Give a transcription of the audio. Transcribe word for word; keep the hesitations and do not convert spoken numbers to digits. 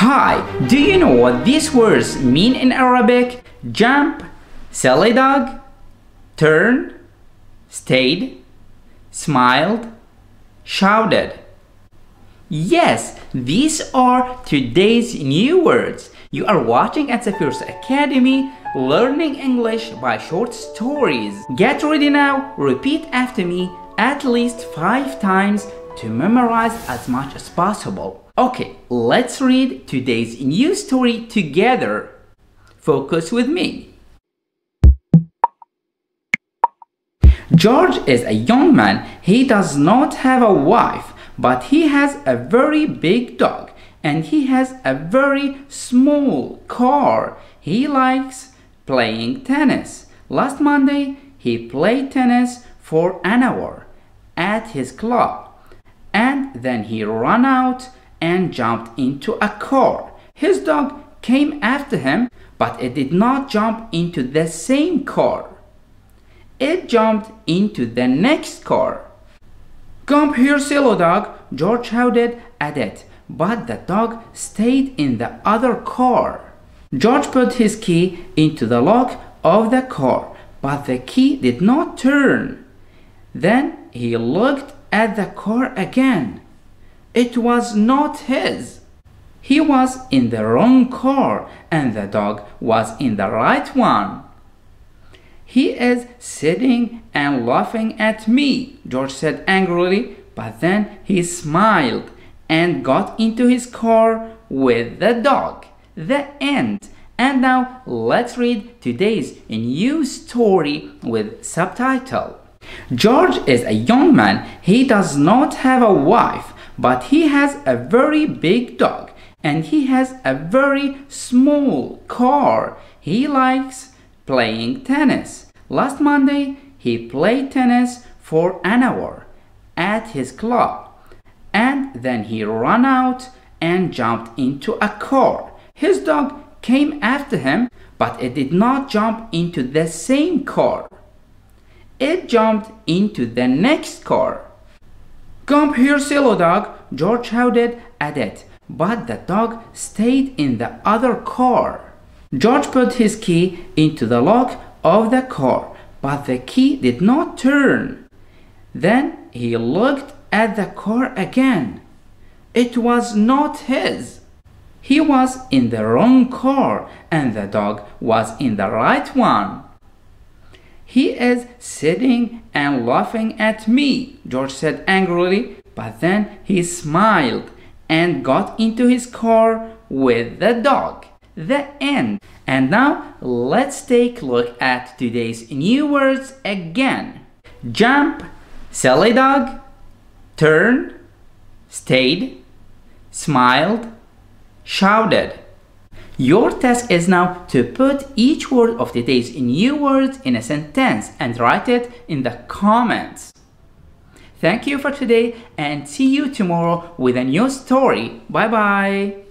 Hi, do you know what these words mean in Arabic? Jump, silly dog, turned, stayed, smiled, shouted. Yes, these are today's new words. You are watching at Sapir's Academy, learning English by short stories. Get ready now, repeat after me at least five times to memorize as much as possible. Okay, let's read today's new story together. Focus with me. George is a young man. He does not have a wife, but he has a very big dog and he has a very small car. He likes playing tennis. Last Monday, he played tennis for an hour at his club and then he ran out and jumped into a car. His dog came after him, but it did not jump into the same car. It jumped into the next car. "Come here, silly dog," George shouted at it, but the dog stayed in the other car. George put his key into the lock of the car, but the key did not turn. Then he looked at the car again. It was not his. He was in the wrong car and the dog was in the right one. "He is sitting and laughing at me," George said angrily, but then he smiled and got into his car with the dog. The end. And now let's read today's new story with subtitle. George is a young man. He does not have a wife, but he has a very big dog and he has a very small car. He likes playing tennis. Last Monday, he played tennis for an hour at his club and then he ran out and jumped into a car. His dog came after him, but it did not jump into the same car. It jumped into the next car. "Come here, silly dog," George shouted at it, but the dog stayed in the other car. George put his key into the lock of the car, but the key did not turn. Then he looked at the car again. It was not his. He was in the wrong car and the dog was in the right one. "He is sitting and laughing at me," George said angrily, but then he smiled and got into his car with the dog. The end. And now let's take a look at today's new words again. Jump, silly dog, turned, stayed, smiled, shouted. Your task is now to put each word of today's new words in a sentence and write it in the comments. Thank you for today and see you tomorrow with a new story. Bye bye.